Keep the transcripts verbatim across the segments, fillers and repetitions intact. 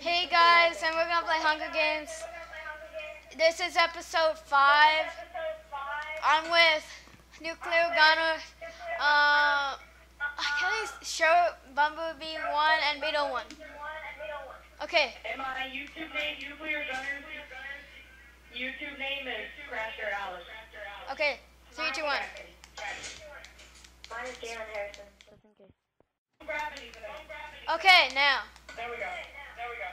Hey guys, and we're gonna play Hunger Games. This is episode five. I'm with Nuclear Gunner. Uh, I can't show Bumblebee one and Beetle one. Okay. And my YouTube name, Nuclear Gunner's YouTube name is Crafter Alice. Okay, three, two, one. Mine is Dan Harrison. Okay, now. There we go. There we go.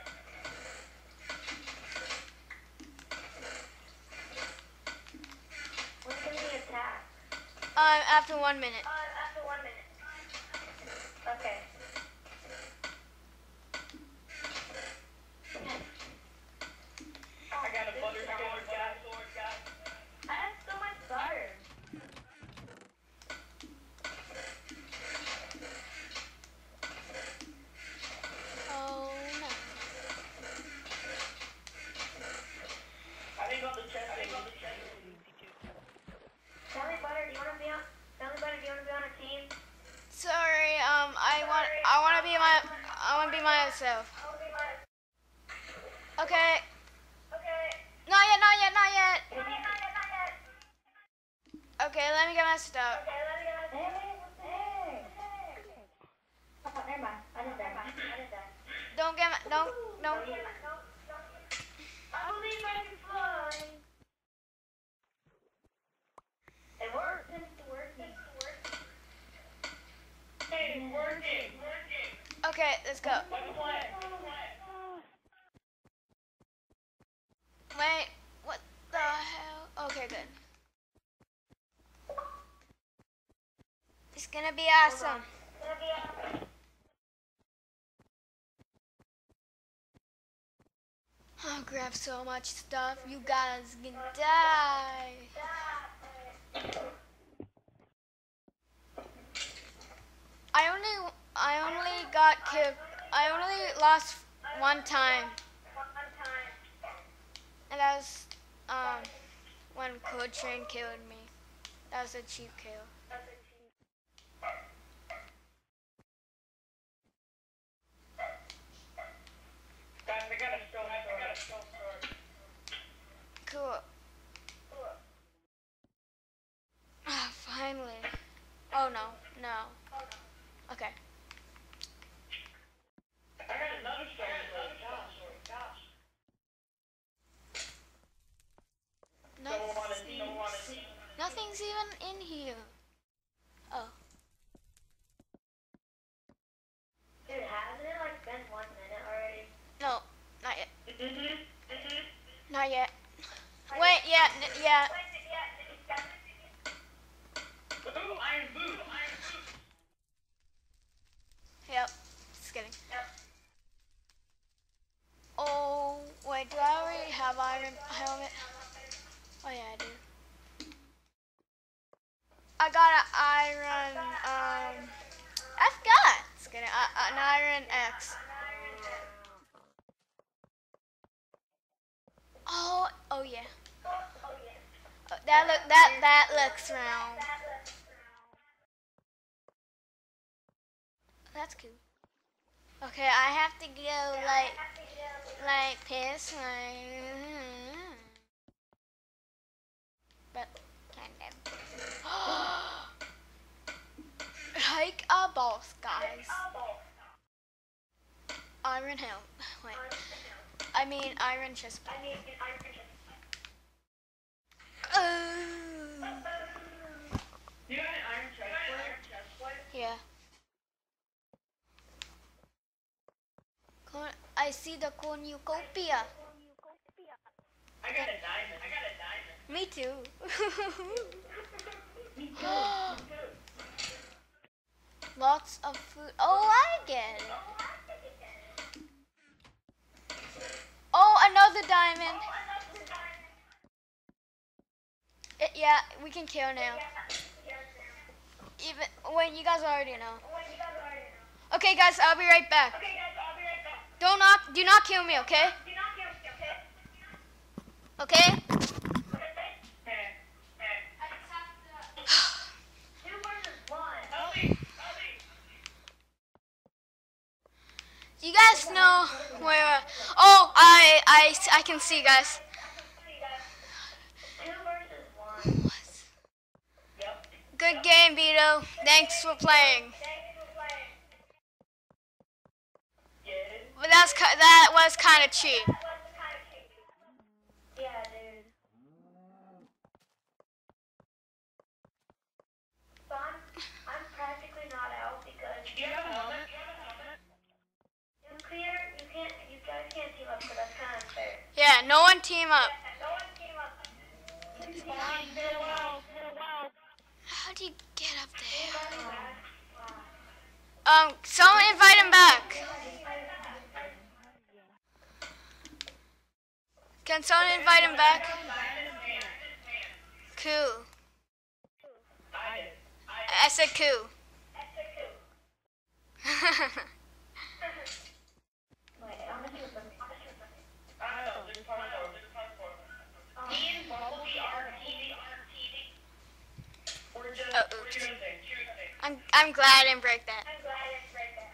When's gonna be attack? Um, after one minute. Um, after one minute. Okay. I got a butter sword, guys. Sword, guys. I have so much butter. Myself. Okay. Okay. Not yet, not yet, not yet. Not yet, not yet, not yet. Okay, let me get my stuff. Okay, let me get my stuff. Hey, hey. Oh, never mind. I did that. I did that. Don't get my, don't, don't. Don't get my, don't, don't. I believe I can fly. It worked. It's working. It's working. Hey, it's working. Okay, let's go. Wait, what the hell? Okay, good. It's gonna be awesome. I'll grab so much stuff. You guys can die. I only... I only got killed. I only lost one time, and that was um when Coltrane killed me. That was a cheap kill. Cool. Ah, finally. Oh no, no. Okay. Nothing's even in here. Oh. Dude, hasn't it like been one minute already? No, not yet. Mm-hmm. Mm-hmm. Not yet. Wait, yeah, yeah. Ooh, iron boot, iron boot. Yep, just kidding. Yep. Oh, wait, do I already have iron helmet? Oh yeah, I do. I got an iron, um, I've got, just kidding, uh, an iron X. Oh, oh yeah. Oh, that look, that, that looks round. That's cool. Okay, I have to go like, like this, like, but kind of. Take a boss, guys. Iron helm. Wait. I mean iron chest. I mean iron chest. Oh. You got an iron chest plate? Yeah. I see the cornucopia. I got a diamond. I got a diamond. Me too. Me too. Lots of food. Oh, I get it. Oh, another diamond. It, yeah, we can kill now. Even when you guys already know. Okay, guys, I'll be right back. Don't not, do not kill me, okay? Okay. No. Oh, wait, wait. Oh, I, I, I can see, guys. Good game, Vito. Thanks for playing. But that's that was kind of cheap. Yeah, dude. So I'm, I'm practically not out because you have another nuclear. You can't. You guys can't team up, so that's kind of unfair. Yeah, no one team up. How do you get up there? Um, someone invite him back. Can someone invite him back? Cool. I said cool. Oh, oops. I'm I'm glad I didn't break that. I'm glad I didn't break that.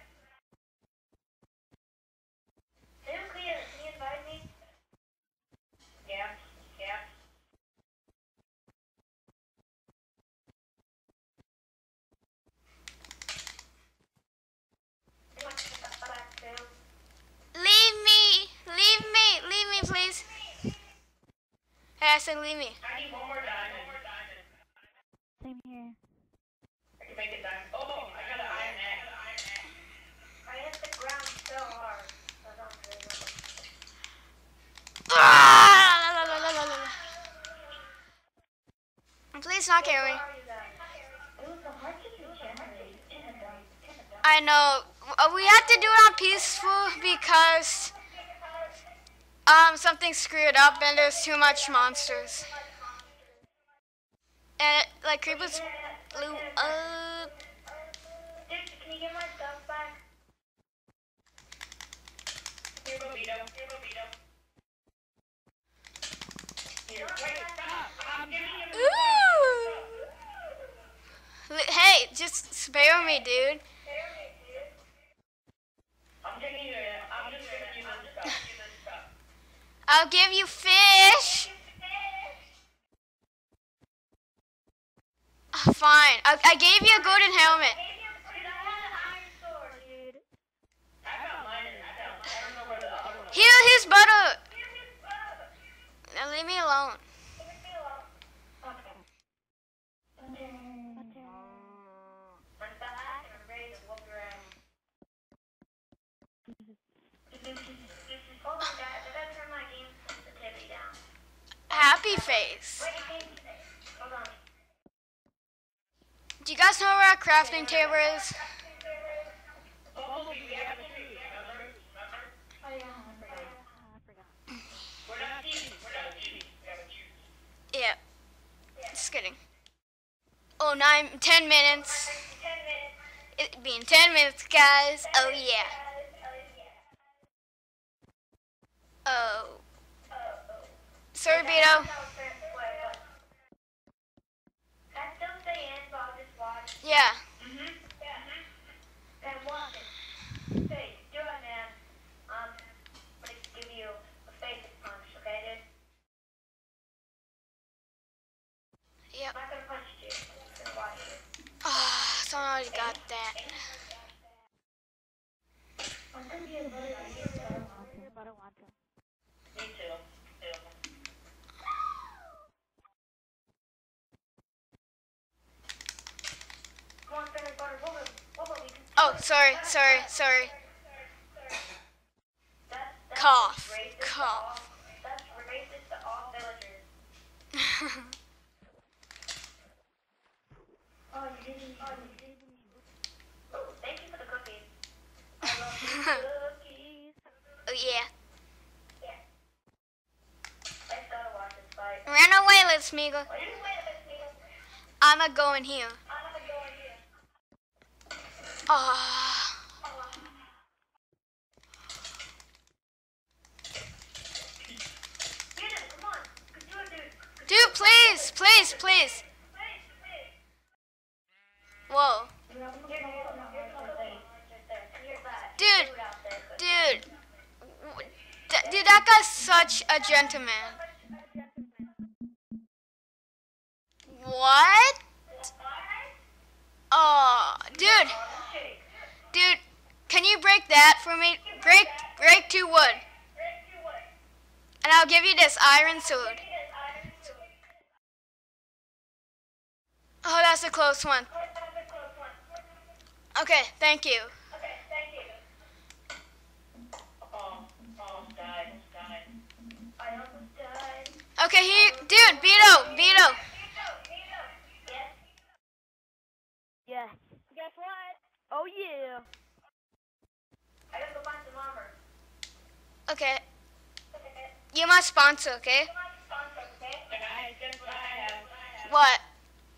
Nuclear, can you invite me? Yeah, yeah. Leave me! Leave me! Leave me, please. Hey, I said leave me. I need one more diamond. Same here. I can make it down. Oh, I got an iron axe. I hit the ground so hard. So I don't really know. Ah, la, la, la, la, la, la. Please not carry me. I know. We had to do it on peaceful because um something screwed up and there's too much monsters. And it, like creepers blew up. Dude, can you get my stuff back? Here, Bobito. Here, Bobito. Here, wait, stop. I'm giving you my stuff. Hey, just spare me, dude. Spare me, dude. I'm giving you it. I'm just giving you the stuff. Give this stuff. I'll give you fish. Fine. I, I gave you a golden helmet. Heal his butter. Now leave me alone. Happy face. Do you guys know where our crafting table is? Yeah. Just kidding. Oh, nine, ten minutes. It'd be in ten minutes, guys. Oh, yeah. Oh. Sorry, Beto. Yeah. Mm-hmm. Yeah. And one, say, do it, man. Um, I'm going to give you a face punch, okay, dude? Yep. I'm not going to punch you. I'm going to watch you. Oh, someone already got that. I'm going to be a little bit of a Me too. Oh, sorry, sorry, sorry. Cough, cough. That's racist to all villagers. Oh, you didn't, oh, you didn't. Oh, thank you for the cookies. I love cookies. Oh, yeah. Yeah. I gotta watch this fight. Run away, little Smeagol. I'ma go in here. Oh. Dude, please, please, please. Whoa. Dude, dude, Th dude, that guy's such a gentleman. What? Oh, dude. Dude, can you break that for me? Break, break two wood. And I'll give you this iron sword. Oh, that's a close one. Okay, thank you. Okay, thank you. Oh, oh, died, died. I almost died. Okay, here, dude, Beto, Beto. Yes. Guess what? Oh yeah. I gotta go find some armor. Okay. You're my sponsor, okay? You're my sponsor, okay? Like I, guess what I have. What?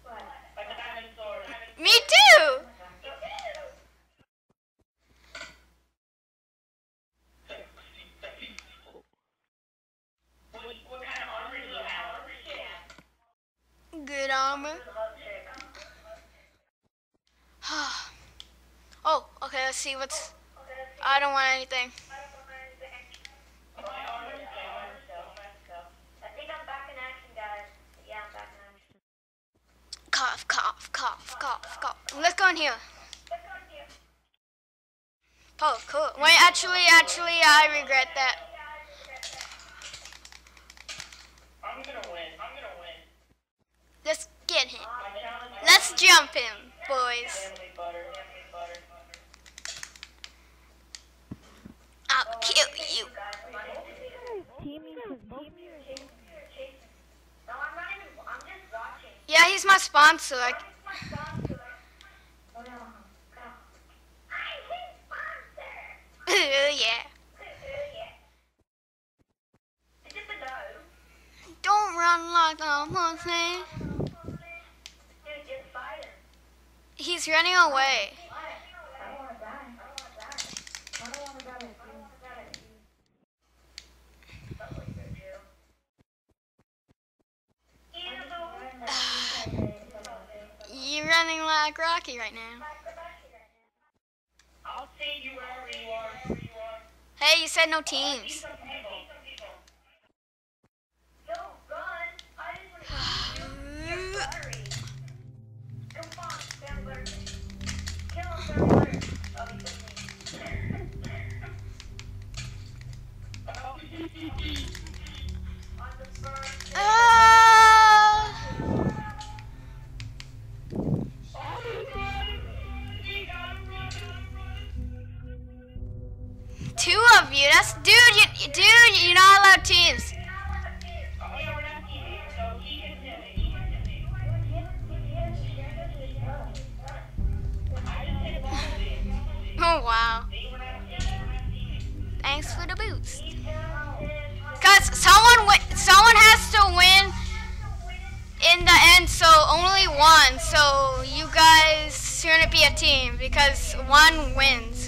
What? Like a diamond sword. Me too! Me too! What kind of armor do you have? Good armor. Oh, okay, let's see what's... I don't want anything. I think I'm back in action, guys. Yeah, I'm back in action. Cough, cough, cough, cough, cough. Let's go in here. Let's go in here. Oh, cool. Wait, actually, actually, I regret that. I'm gonna win. I'm gonna win. Let's get him. Let's jump him, boys. I'll kill you. Yeah, he's my sponsor. I... yeah. Don't run like a monkey. He's running away. You're running like Rocky right now. I'll see you wherever you are. Hey, you said no teams. Because one wins.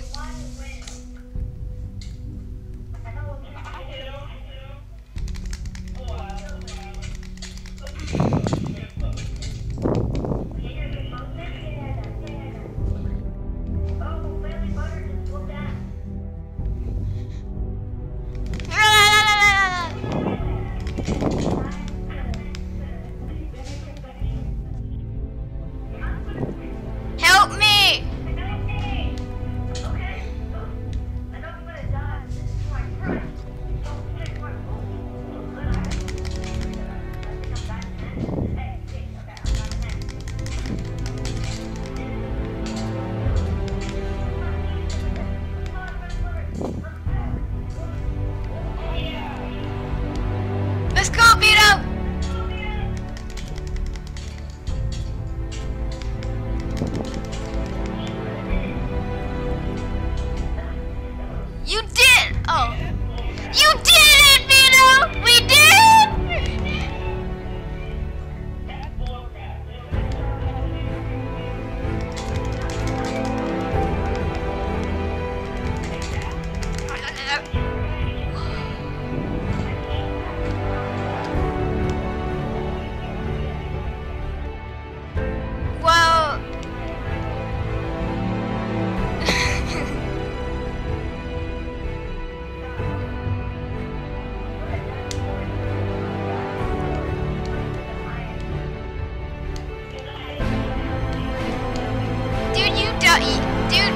got, dude,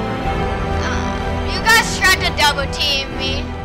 uh, you guys tried to double team me.